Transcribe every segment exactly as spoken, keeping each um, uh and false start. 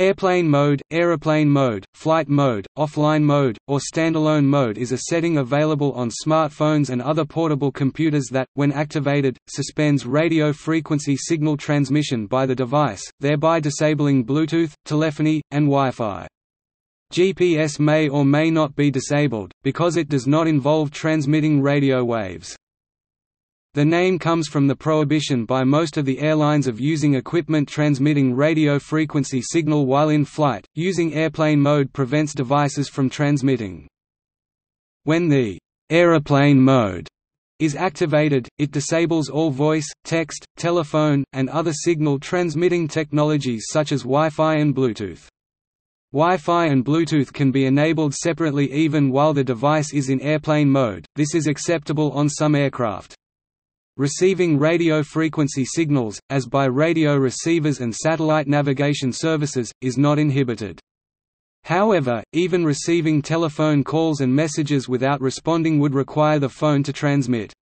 Airplane mode, aeroplane mode, flight mode, offline mode, or standalone mode is a setting available on smartphones and other portable computers that, when activated, suspends radio frequency signal transmission by the device, thereby disabling Bluetooth, telephony, and Wi-Fi. G P S may or may not be disabled, because it does not involve transmitting radio waves. The name comes from the prohibition by most of the airlines of using equipment transmitting radio frequency signal while in flight. Using airplane mode prevents devices from transmitting. When the aeroplane mode is activated, it disables all voice, text, telephone, and other signal transmitting technologies such as Wi-Fi and Bluetooth. Wi-Fi and Bluetooth can be enabled separately even while the device is in airplane mode. This is acceptable on some aircraft. Receiving radio frequency signals, as by radio receivers and satellite navigation services, is not inhibited. However, even receiving telephone calls and messages without responding would require the phone to transmit.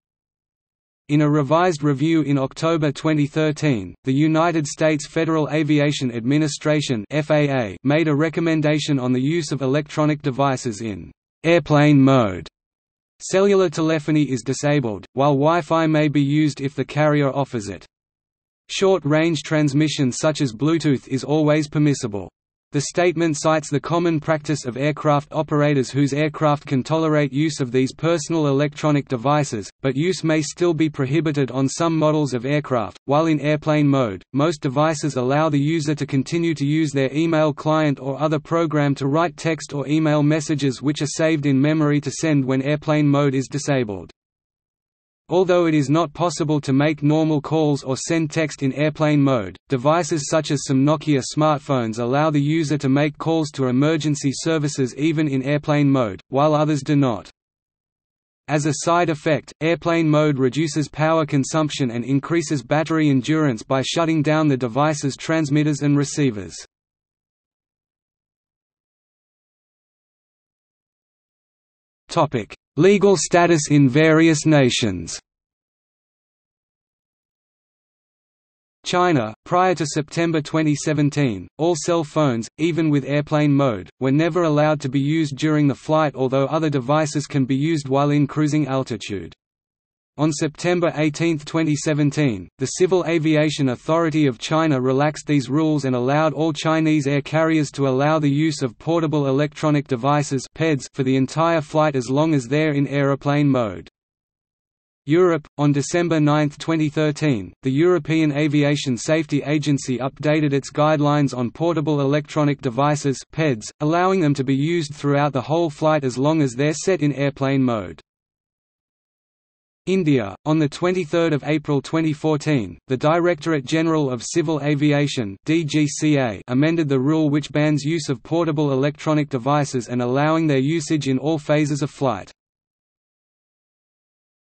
In a revised review in October twenty thirteen, the United States Federal Aviation Administration (F A A) made a recommendation on the use of electronic devices in airplane mode. Cellular telephony is disabled, while Wi-Fi may be used if the carrier offers it. Short-range transmission such as Bluetooth is always permissible. The statement cites the common practice of aircraft operators whose aircraft can tolerate use of these personal electronic devices, but use may still be prohibited on some models of aircraft. While in airplane mode, most devices allow the user to continue to use their email client or other program to write text or email messages which are saved in memory to send when airplane mode is disabled. Although it is not possible to make normal calls or send text in airplane mode, devices such as some Nokia smartphones allow the user to make calls to emergency services even in airplane mode, while others do not. As a side effect, airplane mode reduces power consumption and increases battery endurance by shutting down the device's transmitters and receivers. Legal status in various nations. China, prior to September twenty seventeen, all cell phones, even with airplane mode, were never allowed to be used during the flight although other devices can be used while in cruising altitude. On September eighteenth twenty seventeen, the Civil Aviation Authority of China relaxed these rules and allowed all Chinese air carriers to allow the use of portable electronic devices (P E Ds) for the entire flight as long as they're in aeroplane mode. Europe, on December ninth twenty thirteen, the European Aviation Safety Agency updated its guidelines on portable electronic devices (P E Ds), allowing them to be used throughout the whole flight as long as they're set in airplane mode. India, on the twenty-third of April twenty fourteen, the Directorate General of Civil Aviation (D G C A) amended the rule which bans use of portable electronic devices and allowing their usage in all phases of flight.